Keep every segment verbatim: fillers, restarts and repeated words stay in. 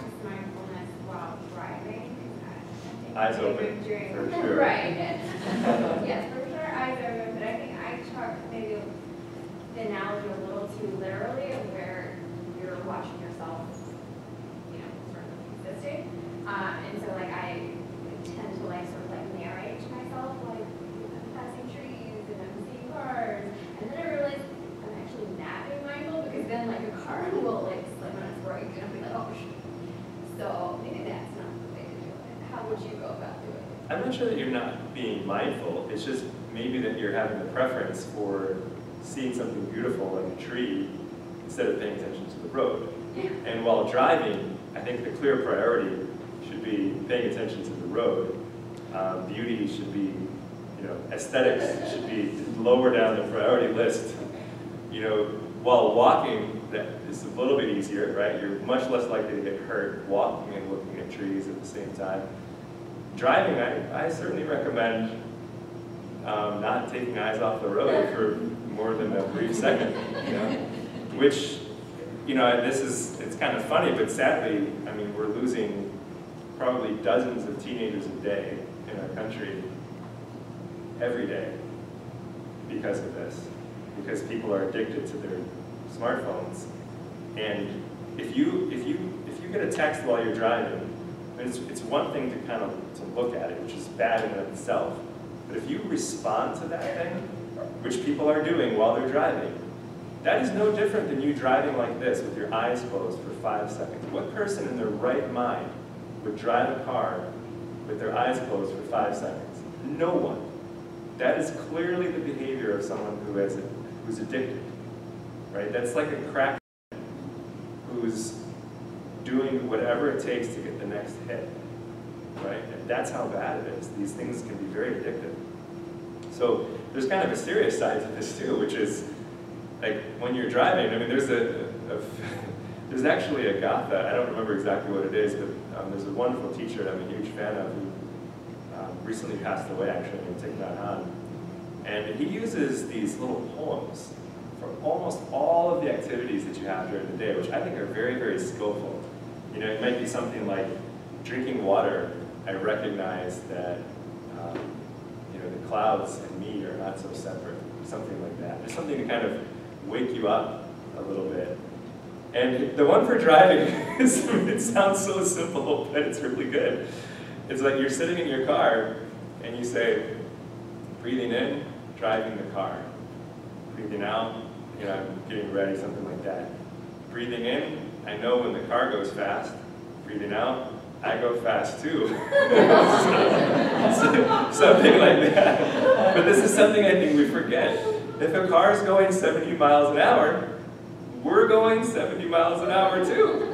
practice mindfulness while driving. Eyes open, for sure. Right. Yes, for sure, eyes open. But I think I took maybe the analogy a little too literally of where you're watching yourself, you know, sort of existing. Uh, and so, like, I tend to like sort of like narrate to myself, like, I'm passing trees and I'm seeing cars, and then I realize I'm actually not being mindful because then like a car will like slip on its brake and I'll be like, oh shit. So maybe that's not the way to do it. How would you go about doing it? I'm not sure that you're not being mindful. It's just maybe that you're having a preference for seeing something beautiful in a tree instead of paying attention to the road. Yeah. And while driving, I think the clear priority should be paying attention to the road. Um, beauty should be, you know, aesthetics should be lower down the priority list. You know, while walking, that is a little bit easier, right? You're much less likely to get hurt walking and looking at trees at the same time. Driving, I, I certainly recommend um, not taking eyes off the road for more than a brief second, you know? Which, you know, this is, it's kind of funny, but sadly, I mean, we're losing probably dozens of teenagers a day in our country, every day, because of this. Because people are addicted to their smartphones. And if you, if you, if you get a text while you're driving, I mean, it's, it's one thing to kind of to look at it, which is bad in itself. But if you respond to that thing, which people are doing while they're driving, that is no different than you driving like this with your eyes closed for five seconds. What person in their right mind would drive a car with their eyes closed for five seconds? No one. That is clearly the behavior of someone who is who's addicted, right? That's like a crackhead who's doing whatever it takes to get the next hit, right? And that's how bad it is. These things can be very addictive. So there's kind of a serious side to this too, which is like when you're driving. I mean, there's a, a there's actually a gatha. I don't remember exactly what it is, but um, there's a wonderful teacher that I'm a huge fan of who um, recently passed away, actually, named Thich Nhat Hanh. And he uses these little poems for almost all of the activities that you have during the day, which I think are very, very skillful. You know, it might be something like drinking water. I recognize that um, you know, the clouds and me are not so separate. Something like that. There's something to kind of wake you up a little bit. And the one for driving, is, it sounds so simple, but it's really good. It's like you're sitting in your car, and you say, breathing in, driving the car. Breathing out, you know, I'm getting ready, something like that. Breathing in, I know when the car goes fast. Breathing out, I go fast too. so, something like that. But this is something I think we forget. If a car is going seventy miles an hour, we're going seventy miles an hour too.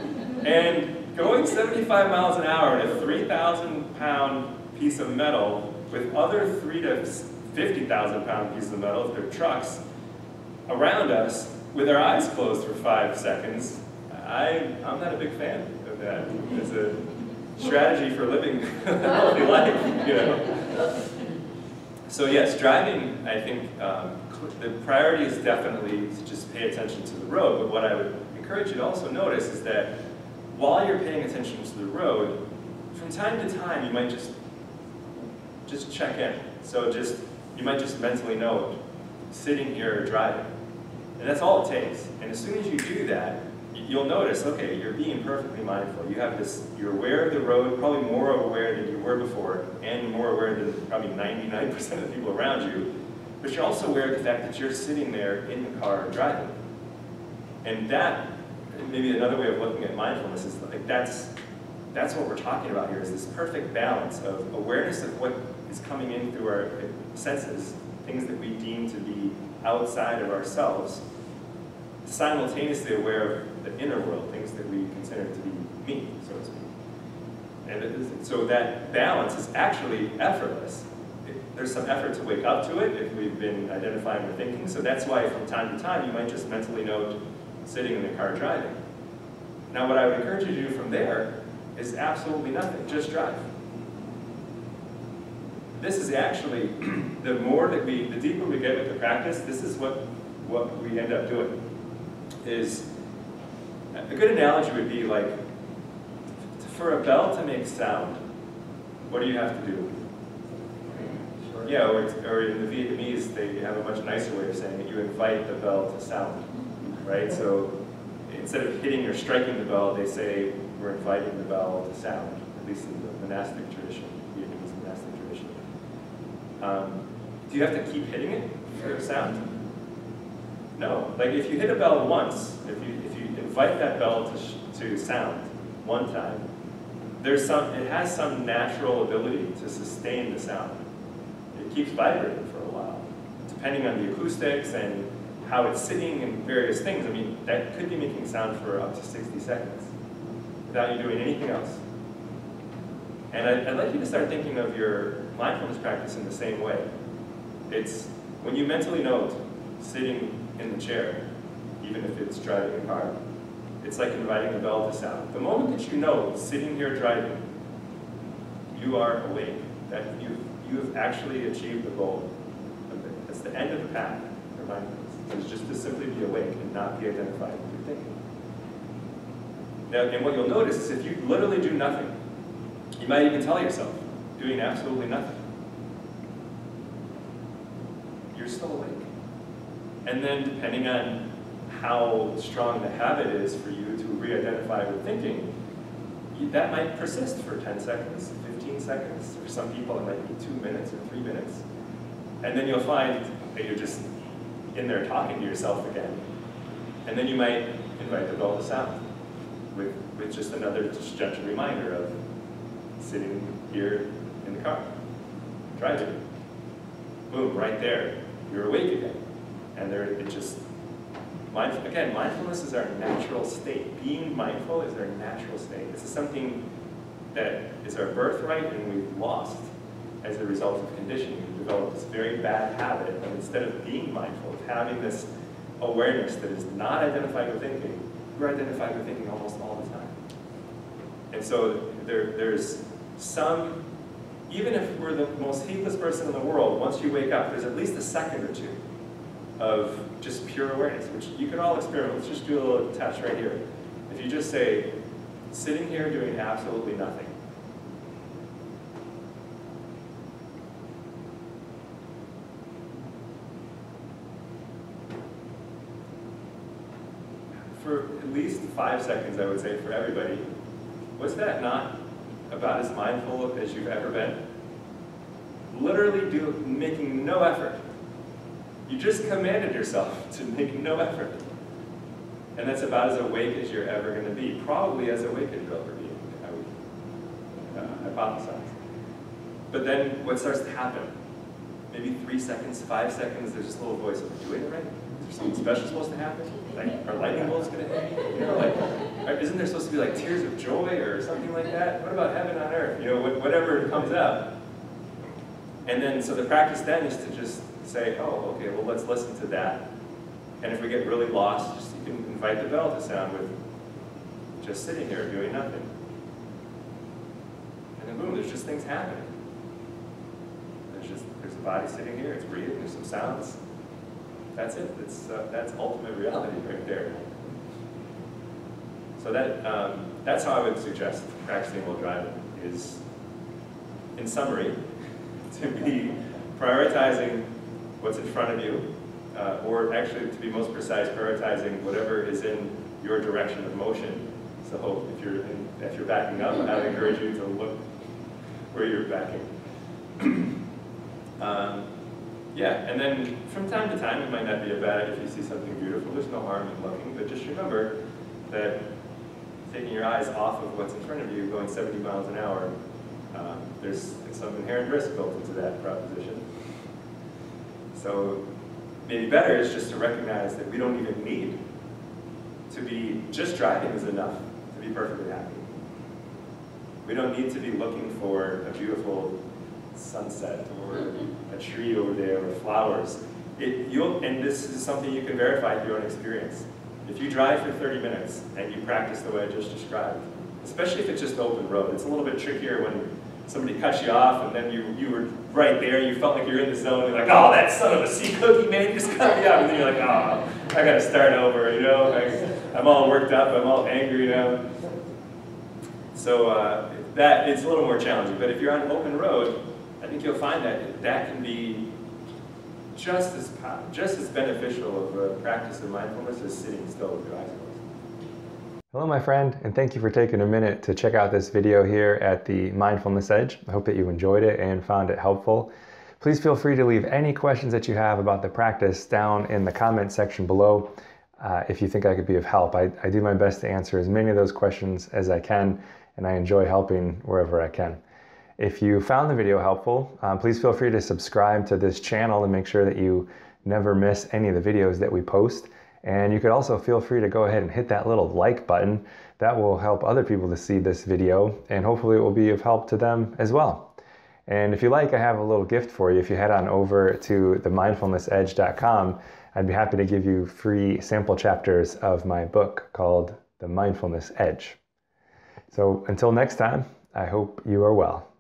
And going seventy-five miles an hour in a three thousand pound piece of metal with other three to fifty thousand pound pieces of metal, their trucks, around us with our eyes closed for five seconds, I, I'm not a big fan of that as a strategy for living a healthy life, you know. So yes, driving, I think um, the priority is definitely to just pay attention to the road, but what I would encourage you to also notice is that while you're paying attention to the road, from time to time you might just just check in. So just, you might just mentally know, sitting here or driving. And that's all it takes. And as soon as you do that, you'll notice, okay, you're being perfectly mindful. You have this, you're aware of the road, probably more aware than you were before, and more aware than probably ninety-nine percent of the people around you. But you're also aware of the fact that you're sitting there in the car driving. And that, maybe another way of looking at mindfulness is like, that's, that's what we're talking about here, is this perfect balance of awareness of what is coming in through our senses, things that we deem to be outside of ourselves, simultaneously aware of the inner world, things that we consider to be me, so to speak. And it is, so that balance is actually effortless. It, there's some effort to wake up to it if we've been identifying or thinking, so that's why from time to time you might just mentally note sitting in the car driving. Now what I would encourage you to do from there is absolutely nothing, just drive. This is actually, the more that we, the deeper we get with the practice, this is what, what we end up doing. Is a good analogy would be like, for a bell to make sound, what do you have to do? Sure. Yeah, or, or in the Vietnamese, they have a much nicer way of saying it. You invite the bell to sound, right? So instead of hitting or striking the bell, they say we're inviting the bell to sound, at least in the monastic tradition, Vietnamese monastic tradition. Um, do you have to keep hitting it for a sound? No. Like if you hit a bell once, if you if you invite that bell to sh to sound one time, there's some it has some natural ability to sustain the sound. It keeps vibrating for a while, depending on the acoustics and how it's sitting and various things. I mean, that could be making sound for up to sixty seconds without you doing anything else. And I, I'd like you to start thinking of your mindfulness practice in the same way. It's when you mentally note sitting in the chair, even if it's driving a car, it's like inviting the bell to sound. The moment that you know, sitting here driving, you are awake. That you you have actually achieved the goal. That's the end of the path for mindfulness. It's just to simply be awake and not be identified with your thinking. Now, and what you'll notice is if you literally do nothing, you might even tell yourself, doing absolutely nothing, you're still awake. And then depending on how strong the habit is for you to re-identify with thinking, you, that might persist for ten seconds, fifteen seconds. For some people it might be two minutes or three minutes. And then you'll find that you're just in there talking to yourself again. And then you might invite the bell to sound with, with just another just gentle reminder of sitting here in the car, driving. Boom, right there, you're awake again. And there, it just, mindful, again, mindfulness is our natural state. Being mindful is our natural state. This is something that is our birthright and we've lost as a result of conditioning. We've developed this very bad habit of, instead of being mindful, of having this awareness that is not identified with thinking, we're identified with thinking almost all the time. And so there, there's some, even if we're the most heedless person in the world, once you wake up, there's at least a second or two of just pure awareness, which you can all experiment. Let's just do a little test right here. If you just say, sitting here doing absolutely nothing. For at least five seconds, I would say, for everybody, was that not about as mindful as you've ever been? Literally do, making no effort. You just commanded yourself to make no effort. And that's about as awake as you're ever going to be, probably as awake as you'll ever be, I would uh, hypothesize. But then what starts to happen? Maybe three seconds, five seconds, there's this little voice of, doing it right? Is there something special supposed to happen? Like, are lightning bolts going to hit me? You know, like, isn't there supposed to be like tears of joy or something like that? What about heaven on earth? You know, whatever comes up. And then, so the practice then is to just say, oh, okay, well, let's listen to that. And if we get really lost, just you can invite the bell to sound with just sitting here doing nothing. And then boom, there's just things happening. There's just, there's a body sitting here, it's breathing, there's some sounds. That's it, it's, uh, that's ultimate reality right there. So that, um, that's how I would suggest practicing while driving is, in summary, to be prioritizing what's in front of you, uh, or actually, to be most precise, prioritizing whatever is in your direction of motion. So if you're, in, if you're backing up, I would encourage you to look where you're backing. um, yeah, and then from time to time, it might not be a bad if you see something beautiful. There's no harm in looking, but just remember that taking your eyes off of what's in front of you, going seventy miles an hour, Um, there's some inherent risk built into that proposition. So maybe better is just to recognize that we don't even need to be, just driving is enough to be perfectly happy. We don't need to be looking for a beautiful sunset or a tree over there or flowers. It, you'll, and this is something you can verify through your own experience. If you drive for thirty minutes and you practice the way I just described, especially if it's just open road, it's a little bit trickier when somebody cuts you off and then you, you were right there, you felt like you were in the zone, you're like, oh, that son of a sea cookie, man, just cut me off. And then you're like, oh, I gotta start over, you know? I, I'm all worked up, I'm all angry, you know? So uh, that it's a little more challenging. But if you're on an open road, I think you'll find that that can be just as just as beneficial of a practice of mindfulness as sitting still with your eyes closed. Hello, my friend, and thank you for taking a minute to check out this video here at the Mindfulness Edge. I hope that you enjoyed it and found it helpful. Please feel free to leave any questions that you have about the practice down in the comment section below. Uh, if you think I could be of help, I, I do my best to answer as many of those questions as I can, and I enjoy helping wherever I can. If you found the video helpful, um, please feel free to subscribe to this channel and make sure that you never miss any of the videos that we post. And you could also feel free to go ahead and hit that little like button. That will help other people to see this video, and hopefully it will be of help to them as well. And if you like, I have a little gift for you. If you head on over to the mindfulness edge dot com, I'd be happy to give you free sample chapters of my book called The Mindfulness Edge. So until next time, I hope you are well.